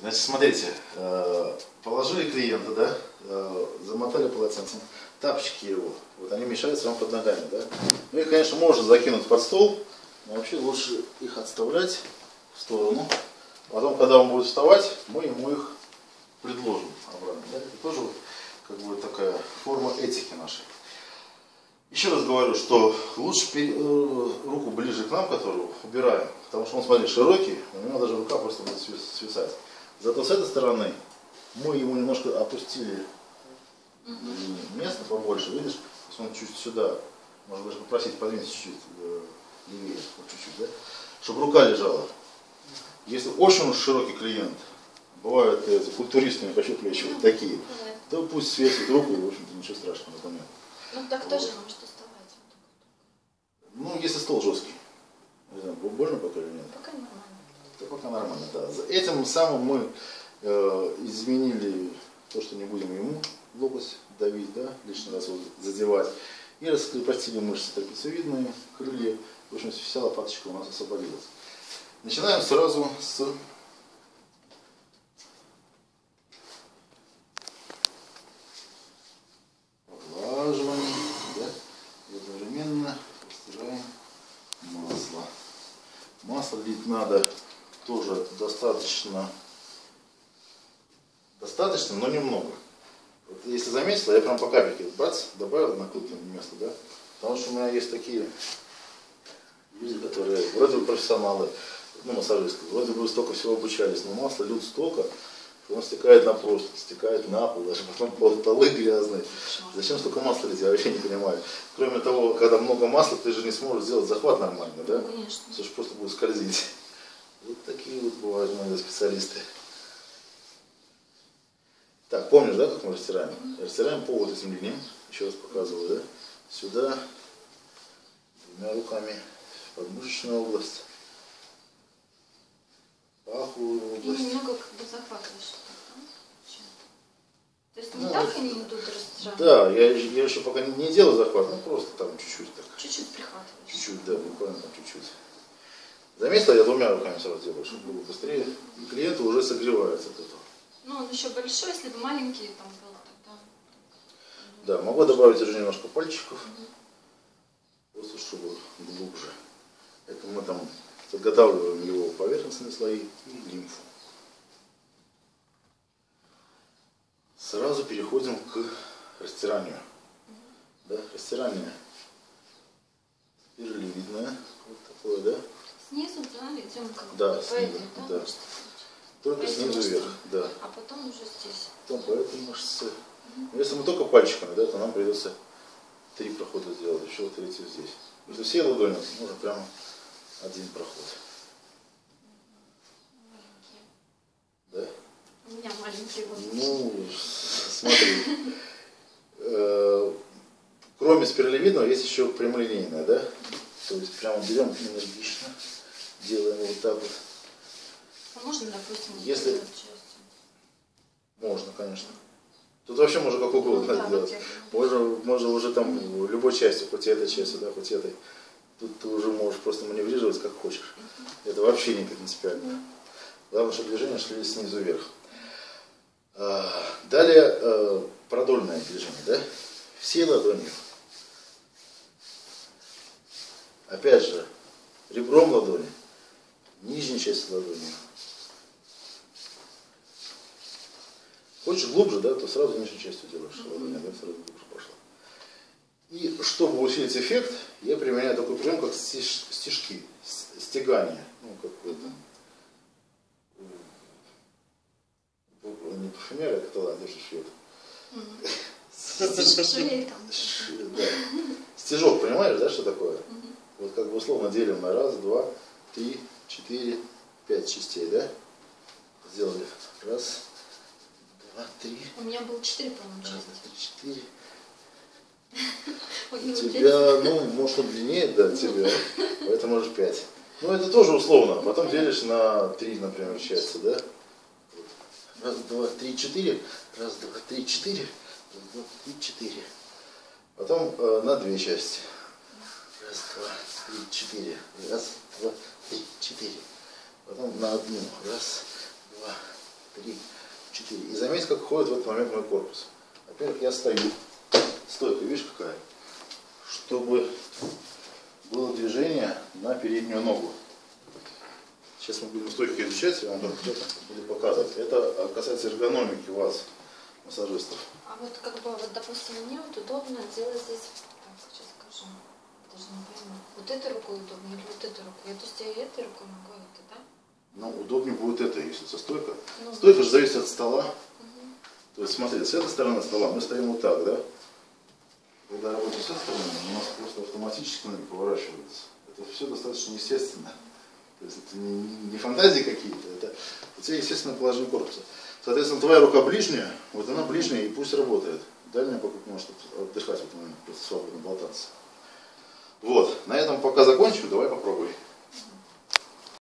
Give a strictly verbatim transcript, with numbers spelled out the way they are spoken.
Значит, смотрите, положили клиента, да, замотали полотенцем, тапочки его, вот они мешаются вам под ногами, да. Ну их, конечно, можно закинуть под стол, но вообще лучше их отставлять в сторону. Потом, когда он будет вставать, мы ему их предложим обратно, да. Это тоже как бы такая форма этики нашей. Еще раз говорю, что лучше руку ближе к нам, которую убираем, потому что он, смотри, широкий, у него даже рука просто будет свисать. Зато с этой стороны мы ему немножко опустили место побольше, видишь, то есть он чуть сюда, можно даже попросить подвинуть чуть-чуть левее, вот чуть-чуть, да? Чтобы рука лежала. Если очень уж широкий клиент, бывают эти, культуристы, не хочу плечи, вот такие, то пусть светит руку, и в общем-то ничего страшного, понятно. Ну так вот. Тоже может оставаться. Ну, если стол жесткий. Не знаю, больно пока или нет? Пока нормально. Да, пока нормально, да. За этим самым мы э, изменили то, что не будем ему локоть давить, да, лишний раз его задевать. И раскрепостили мышцы трапециевидные, крылья. В общем, вся лопаточка у нас освободилась. Начинаем сразу с надо тоже достаточно, достаточно, но немного. Вот если заметила, я прям по капельке, бац, добавил накладки на место, да? Потому что у меня есть такие люди, которые вроде бы профессионалы, ну, массажисты, вроде бы столько всего обучались, но масло льют столько, что оно стекает на просто, стекает на пол, даже потом пол, полы грязные. Зачем столько масла лить, я вообще не понимаю. Кроме того, когда много масла, ты же не сможешь сделать захват нормально, да? Конечно. Все же просто будет скользить. Вот такие вот бывают мои специалисты. Так, помнишь, да, как мы растираем? Mm-hmm. Растираем по вот этим линиям. Еще раз показываю, да? Сюда, двумя руками, подмышечную область, паховую область. И немного как бы захватываешь. То есть не ну, так они идут растирать? Да, я, я еще пока не, не делаю захват, ну просто там чуть-чуть так. Чуть-чуть прихватываешь? Чуть-чуть, да, буквально там чуть-чуть. Заметила, я двумя руками сразу делаю, чтобы было быстрее. И клиент уже согревается от этого. Ну, он еще большой, если бы маленький там был, тогда... Да, могу добавить уже немножко пальчиков. Угу. Просто, чтобы глубже. Это мы там подготавливаем его поверхностные слои и лимфу. Сразу переходим к растиранию. Да, растирание спиралевидное, вот такое, да? Снизу, да, идем как бы да, по снизу, этой, да? Да. Только по снизу мышцы. Вверх, да. А потом уже здесь. Потом по этой мышце. Угу. Если мы только пальчиками, да, то нам придется три прохода сделать, еще третий здесь. Если все ладони, можно прямо один проход. Маленькие. Да? У меня маленькие волосы. Ну, смотри. Кроме спиралевидного есть еще прямолинейное, да? То есть прямо берем энергично. Делаем вот так вот. А можно, допустим, если части? Можно, конечно. Тут вообще можно как угодно ну, да, делать. Вот можно, можно уже там mm-hmm. любой частью, хоть этой частью, да, хоть этой. Тут ты уже можешь просто маневрировать как хочешь. Mm-hmm. Это вообще не принципиально. Mm-hmm. Главное, чтобы движения шли снизу вверх. Далее продольное движение, да? Всей ладонью. Опять же, ребром ладони. Нижней части ладони. Хочешь глубже, да, то сразу нижней частью делаешь ладони, да, сразу глубже пошла. И чтобы усилить эффект, я применяю такой прием, как стиж, стежки, стягание. Ну, как это. Не парфюмер, а это ладно, держишь швед. Стежок, понимаешь, да, что такое? Вот как бы условно делим на раз, два, три, четыре, пять частей, да? Сделали раз, два, три. У меня было четыре, по-моему, части. Четыре. У тебя, ну, может, он длиннее, да, тебя, поэтому уже пять. Ну, это тоже условно. Потом делишь на три, например, части, да? Раз, два, три, четыре. Раз, два, три, четыре. Раз, два, три, четыре. Потом э, на две части. Раз, два, три, четыре. Раз, два, три, четыре. Потом на одну. Раз, два, четыре. И заметь, как ходит в этот момент мой корпус. Во-первых, я стою. Стойка, видишь, какая? Чтобы было движение на переднюю ногу. Сейчас мы будем стойки изучать, я вам там кто-то будет показывать. Это касается эргономики вас, массажистов. А вот как бы, вот, допустим, мне вот удобно делать здесь, так, сейчас скажу, даже не пойму, вот этой рукой удобно или вот этой рукой? Я, то есть я и этой рукой могу, и этой, да? Ну, удобнее будет это, если это стойка. Ну, стойка же зависит от стола. Угу. То есть, смотрите, с этой стороны стола мы стоим вот так, да? Когда работаем с этой стороны, у нас просто автоматически ноги поворачиваются. Это все достаточно естественно. То есть это не, не фантазии какие-то, это у тебя естественное положение корпуса. Соответственно, твоя рука ближняя, вот она ближняя и пусть работает. Дальняя пока может отдыхать в этот момент, просто свободно болтаться. Вот, на этом пока закончим, давай попробуй.